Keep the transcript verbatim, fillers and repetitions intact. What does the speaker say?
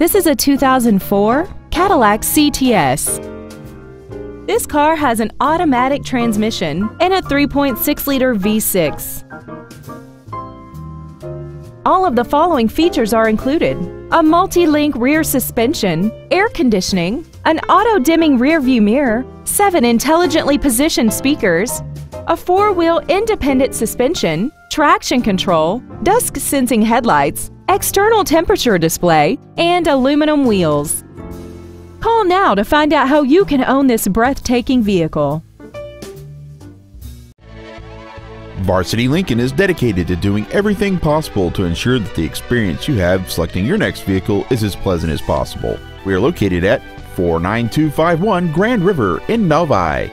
This is a two thousand four Cadillac C T S. This car has an automatic transmission and a three point six liter V six. All of the following features are included: a multi-link rear suspension, air conditioning, an auto-dimming rearview mirror, seven intelligently positioned speakers, a four-wheel independent suspension, traction control, dusk-sensing headlights, external temperature display, and aluminum wheels. Call now to find out how you can own this breathtaking vehicle. Varsity Lincoln is dedicated to doing everything possible to ensure that the experience you have selecting your next vehicle is as pleasant as possible. We are located at four nine two five one Grand River in Novi.